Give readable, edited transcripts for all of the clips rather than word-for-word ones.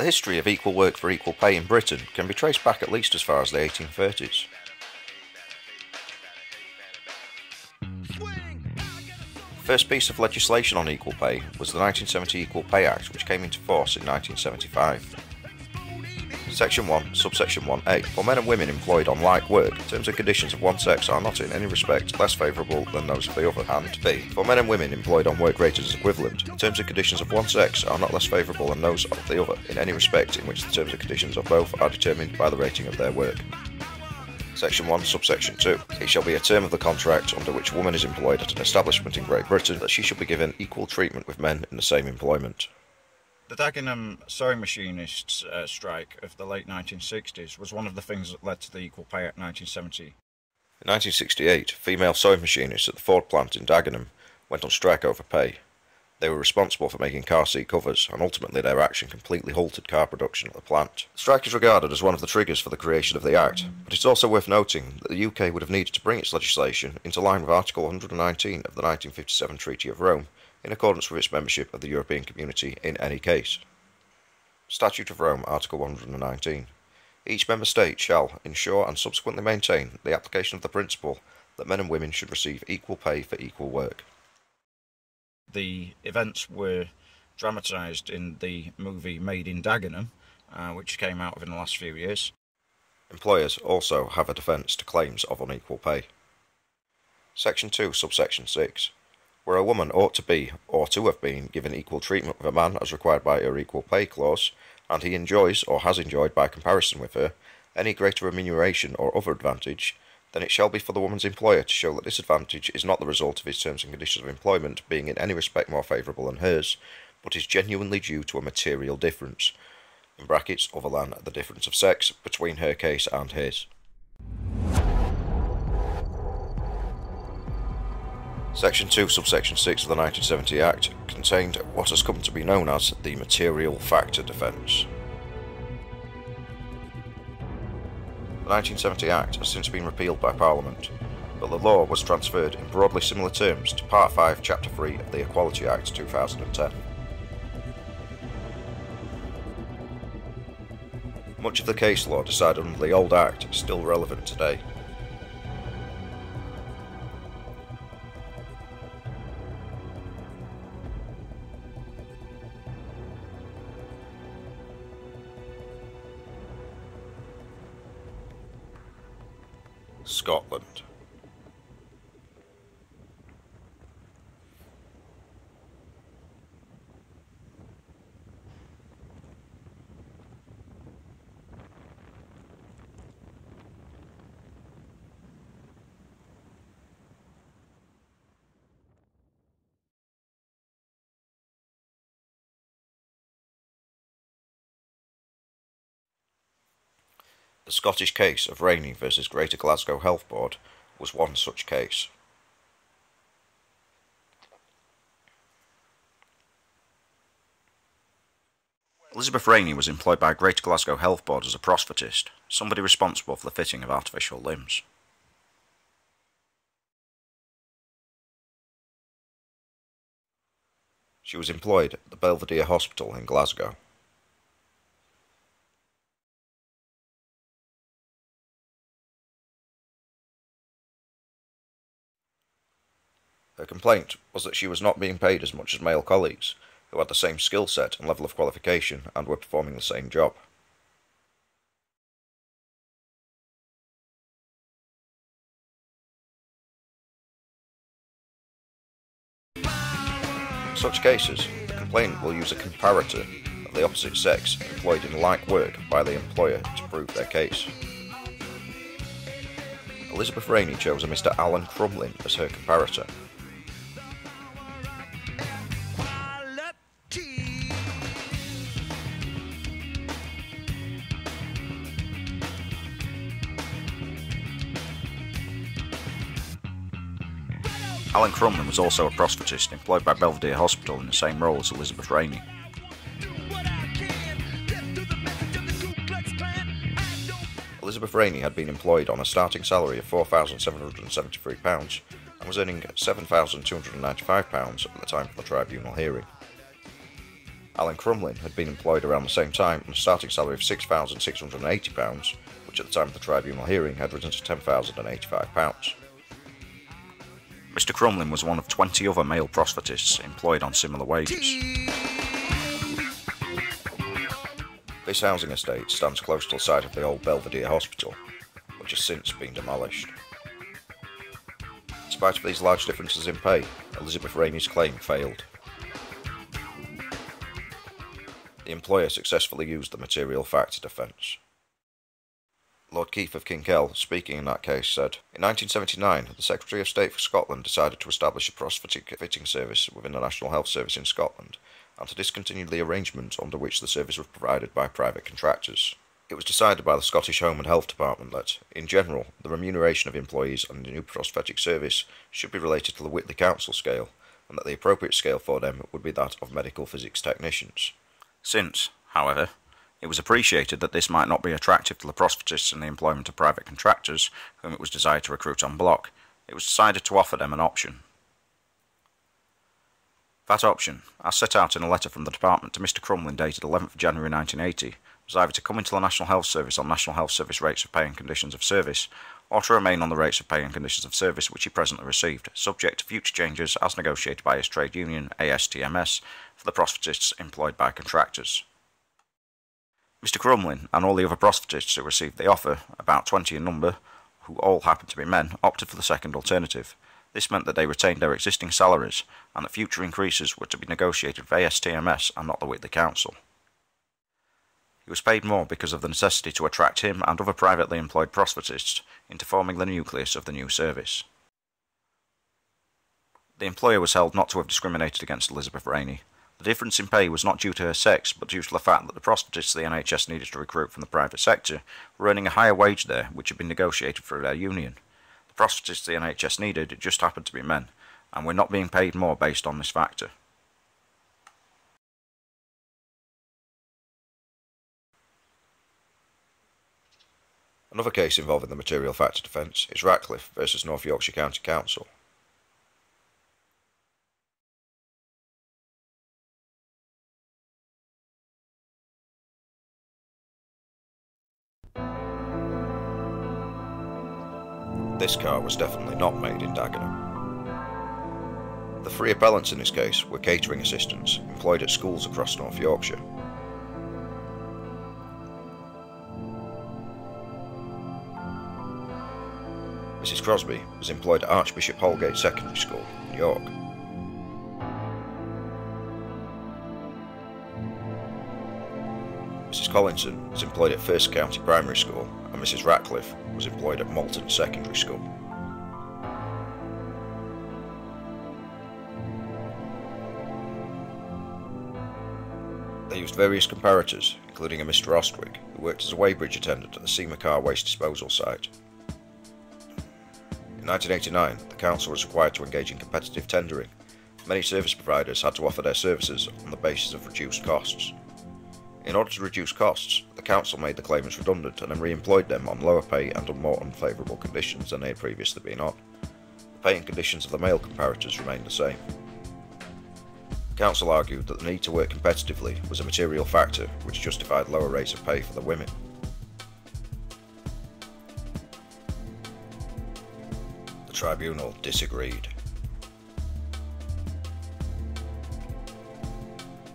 The history of equal work for equal pay in Britain can be traced back at least as far as the 1830s. The first piece of legislation on equal pay was the 1970 Equal Pay Act, which came into force in 1975. Section 1, subsection 1A, for men and women employed on like work, terms and conditions of one sex are not in any respect less favourable than those of the other, and B, for men and women employed on work rated as equivalent, terms and conditions of one sex are not less favourable than those of the other, in any respect in which the terms and conditions of both are determined by the rating of their work. Section 1, subsection 2. It shall be a term of the contract under which a woman is employed at an establishment in Great Britain that she shall be given equal treatment with men in the same employment. The Dagenham sewing machinists' strike of the late 1960s was one of the things that led to the Equal Pay Act 1970. In 1968, female sewing machinists at the Ford plant in Dagenham went on strike over pay. They were responsible for making car seat covers, and ultimately their action completely halted car production at the plant. The strike is regarded as one of the triggers for the creation of the Act, but it's also worth noting that the UK would have needed to bring its legislation into line with Article 119 of the 1957 Treaty of Rome, in accordance with its membership of the European Community in any case. Statute of Rome, Article 119. Each member state shall ensure and subsequently maintain the application of the principle that men and women should receive equal pay for equal work. The events were dramatised in the movie Made in Dagenham, which came out within the last few years. Employers also have a defence to claims of unequal pay. Section 2, subsection 6. Where a woman ought to be, or to have been, given equal treatment with a man as required by her equal pay clause, and he enjoys, or has enjoyed by comparison with her, any greater remuneration or other advantage, then it shall be for the woman's employer to show that this advantage is not the result of his terms and conditions of employment being in any respect more favourable than hers, but is genuinely due to a material difference, in brackets other than the difference of sex, between her case and his. Section 2, subsection 6 of the 1970 Act contained what has come to be known as the Material Factor Defence. The 1970 Act has since been repealed by Parliament, but the law was transferred in broadly similar terms to Part 5, Chapter 3 of the Equality Act 2010. Much of the case law decided under the old Act is still relevant today. Scotland. The Scottish case of Rainey versus Greater Glasgow Health Board was one such case. Elizabeth Rainey was employed by Greater Glasgow Health Board as a prosthetist, somebody responsible for the fitting of artificial limbs. She was employed at the Belvedere Hospital in Glasgow. Her complaint was that she was not being paid as much as male colleagues, who had the same skill set and level of qualification and were performing the same job. In such cases, the complainant will use a comparator of the opposite sex employed in like work by the employer to prove their case. Elizabeth Rainey chose a Mr. Alan Crumlin as her comparator. Alan Crumlin was also a prosthetist employed by Belvedere Hospital in the same role as Elizabeth Rainey. Elizabeth Rainey had been employed on a starting salary of £4,773 and was earning £7,295 at the time of the tribunal hearing. Alan Crumlin had been employed around the same time on a starting salary of £6,680, which at the time of the tribunal hearing had risen to £10,085. Mr. Crumlin was one of 20 other male proselytists employed on similar wages. This housing estate stands close to the site of the old Belvedere Hospital, which has since been demolished. In spite of these large differences in pay, Elizabeth Rainey's claim failed. The employer successfully used the Material Factor Defence. Lord Keith of Kinkel, speaking in that case, said, "In 1979, the Secretary of State for Scotland decided to establish a prosperity fitting service within the National Health Service in Scotland, and to discontinue the arrangement under which the service was provided by private contractors. It was decided by the Scottish Home and Health Department that, in general, the remuneration of employees on the new prosthetic service should be related to the Whitley Council scale, and that the appropriate scale for them would be that of medical physics technicians." Since, however, it was appreciated that this might not be attractive to the prosthetists in the employment of private contractors, whom it was desired to recruit en bloc, it was decided to offer them an option. That option, as set out in a letter from the department to Mr. Crumlin dated 11th January 1980, was either to come into the National Health Service on National Health Service rates of pay and conditions of service, or to remain on the rates of pay and conditions of service which he presently received, subject to future changes as negotiated by his trade union, ASTMS, for the prosthetists employed by contractors. Mr. Crumlin and all the other prosthetists who received the offer, about 20 in number, who all happened to be men, opted for the second alternative. This meant that they retained their existing salaries, and that future increases were to be negotiated with ASTMS and not the Whitley Council. He was paid more because of the necessity to attract him and other privately employed prosthetists into forming the nucleus of the new service. The employer was held not to have discriminated against Elizabeth Rainey. The difference in pay was not due to her sex, but due to the fact that the prosthetists the NHS needed to recruit from the private sector were earning a higher wage there, which had been negotiated through their union. The prosthetists the NHS needed just happened to be men, and were not being paid more based on this factor. Another case involving the Material Factor Defence is Ratcliffe versus North Yorkshire County Council. This car was definitely not made in Dagenham. The three appellants in this case were catering assistants employed at schools across North Yorkshire. Mrs. Crosby was employed at Archbishop Holgate Secondary School in York. Mrs. Collinson was employed at First County Primary School, and Mrs. Ratcliffe was employed at Moulton Secondary School. They used various comparators, including a Mr. Ostwick, who worked as a weighbridge attendant at the Seamacar Waste Disposal site. In 1989, the council was required to engage in competitive tendering. Many service providers had to offer their services on the basis of reduced costs. In order to reduce costs, the council made the claimants redundant and then re-employed them on lower pay and on more unfavourable conditions than they had previously been on. The pay and conditions of the male comparators remained the same. The council argued that the need to work competitively was a material factor which justified lower rates of pay for the women. The tribunal disagreed.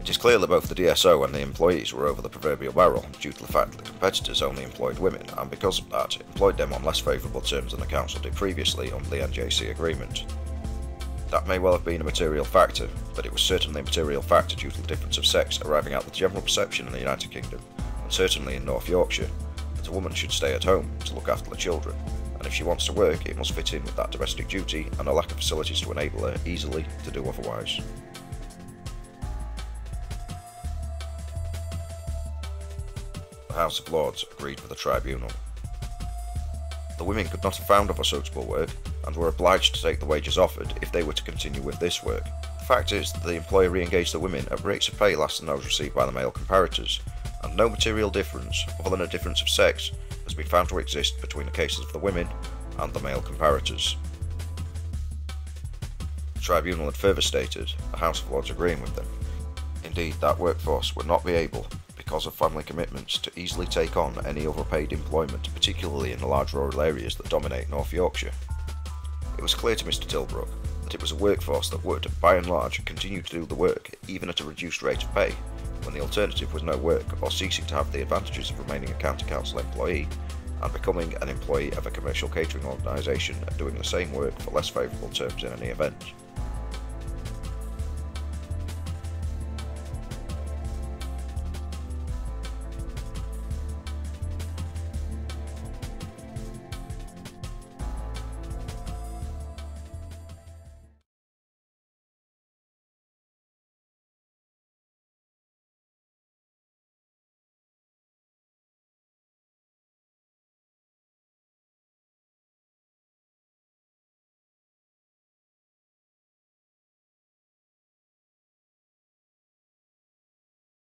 It is clear that both the DSO and the employees were over the proverbial barrel due to the fact that the competitors only employed women and, because of that, employed them on less favourable terms than the council did previously under the NJC agreement. That may well have been a material factor, but it was certainly a material factor due to the difference of sex arriving out of the general perception in the United Kingdom, and certainly in North Yorkshire, that a woman should stay at home to look after the children, and if she wants to work it must fit in with that domestic duty and a lack of facilities to enable her easily to do otherwise. The House of Lords agreed with the tribunal. The women could not have found other suitable work and were obliged to take the wages offered if they were to continue with this work. The fact is that the employer re-engaged the women at rates of pay less than those received by the male comparators, and no material difference, other than a difference of sex, has been found to exist between the cases of the women and the male comparators. The tribunal had further stated, the House of Lords agreeing with them, Indeed, that workforce would not be able, because of family commitments, to easily take on any other paid employment, particularly in the large rural areas that dominate North Yorkshire. It was clear to Mr Tilbrook that it was a workforce that would, by and large, continue to do the work, even at a reduced rate of pay, when the alternative was no work or ceasing to have the advantages of remaining a county council employee and becoming an employee of a commercial catering organisation and doing the same work for less favourable terms in any event.